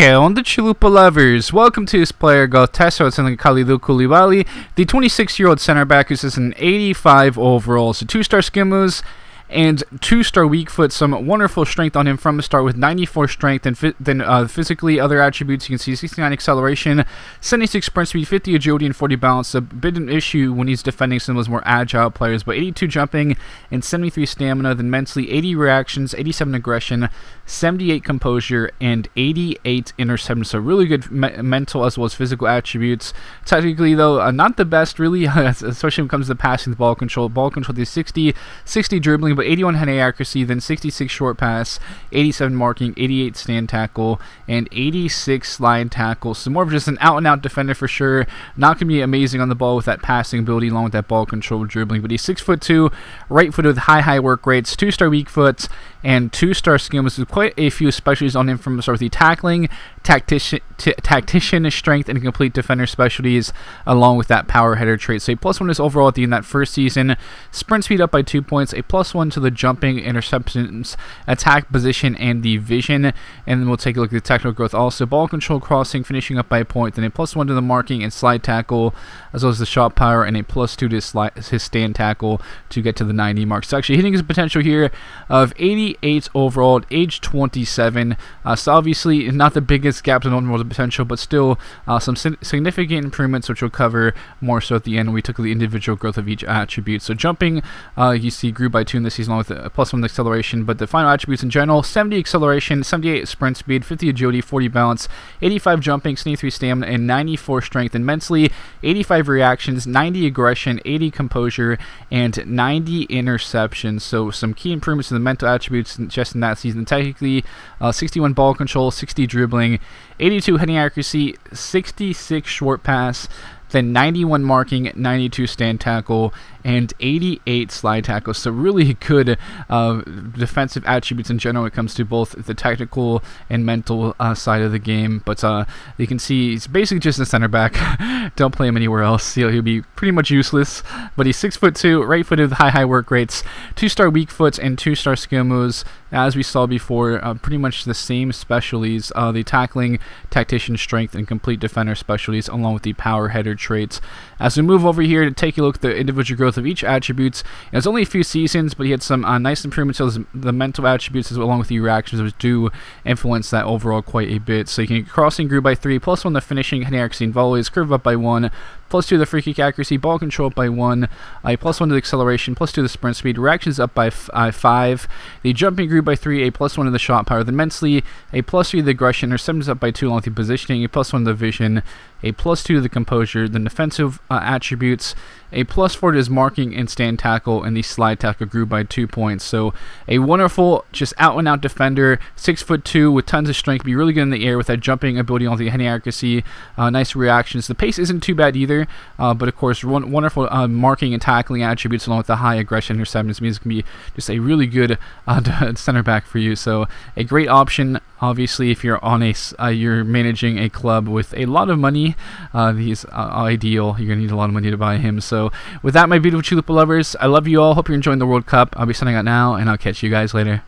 Okay, on the Chalupa Lovers, welcome to this player, Galatasaray, it's Kalidou Koulibaly, the 26-year-old center back who is an 85 overall. So 2-star skin moves and 2-star weak foot. Some wonderful strength on him from the start with 94 strength and physically other attributes. You can see 69 acceleration, 76 sprint speed, 50 agility, and 40 balance. A bit of an issue when he's defending some of those more agile players, but 82 jumping and 73 stamina, then mentally 80 reactions, 87 aggression, 78 composure, and 88 interception. So really good mental as well as physical attributes. Technically though, not the best really, especially when it comes to passing the ball control. Ball control to 60 dribbling, but 81 head accuracy, then 66 short pass, 87 marking, 88 stand tackle, and 86 slide tackle. So more of just an out-and-out defender for sure. Not going to be amazing on the ball with that passing ability along with that ball control dribbling. But he's 6'2", right-footed with high work rates, 2-star weak foot, and 2-star skill moves with quite a few specialties on him from the start with the tackling, tactician, strength, and complete defender specialties along with that power header trait. So a +1 is overall at the end of that first season. Sprint speed up by 2 points, a +1 to the jumping, interceptions, attack position, and the vision. And then we'll take a look at the technical growth also. Ball control, crossing, finishing up by a point, then a +1 to the marking and slide tackle, as well as the shot power, and a +2 to his stand tackle to get to the 90 mark. So actually hitting his potential here of 88 overall at age 27. So obviously not the biggest gap in overall potential, but still some significant improvements, which we'll cover more so at the end when we took the individual growth of each attribute. So jumping, you see grew by 2 in this season along with a +1 acceleration, but the final attributes in general: 70 acceleration, 78 sprint speed, 50 agility, 40 balance, 85 jumping, 73 stamina, and 94 strength. And mentally, 85 reactions, 90 aggression, 80 composure, and 90 interceptions. So some key improvements in the mental attributes just in that season. Technically, 61 ball control, 60 dribbling, 82 heading accuracy, 66 short pass, then 91 marking, 92 stand tackle, and 88 slide tackles. So really good defensive attributes in general when it comes to both the technical and mental side of the game. But you can see he's basically just a center back. Don't play him anywhere else. He'll be pretty much useless. But he's 6'2", right-footed with high work rates, 2-star weak foots, and 2-star skill moves. As we saw before, pretty much the same specialties: the tackling, tactician, strength, and complete defender specialties, along with the power header traits. As we move over here to take a look at the individual growth of each attributes, and it's only a few seasons, but he had some nice improvements as the mental attributes as well, along with the reactions, which do influence that overall quite a bit. So you can crossing grew by 3, +1 the finishing, head accuracy and volleys, curve up by 1, +2 the free kick accuracy, ball control up by 1, a +1 to the acceleration, +2 the sprint speed, reactions up by 5, the jumping grew by 3, a +1 to the shot power, then mentally a +3 to the aggression, interceptions up by 2 along with the positioning, a +1 to the vision, a +2 to the composure, then defensive attributes, a +4 to his marking and stand tackle, and the slide tackle grew by 2 points. So a wonderful just out-and-out defender, 6'2", with tons of strength, be really good in the air with that jumping ability on the heading accuracy, nice reactions. The pace isn't too bad either, but of course wonderful marking and tackling attributes along with the high aggression interceptions means it can be just a really good center back for you. So a great option, obviously, if you're on you're managing a club with a lot of money. He's ideal. You're gonna need a lot of money to buy him. So with that, my beautiful Chalupa lovers, I love you all. Hope you're enjoying the World Cup. I'll be signing out now, and I'll catch you guys later.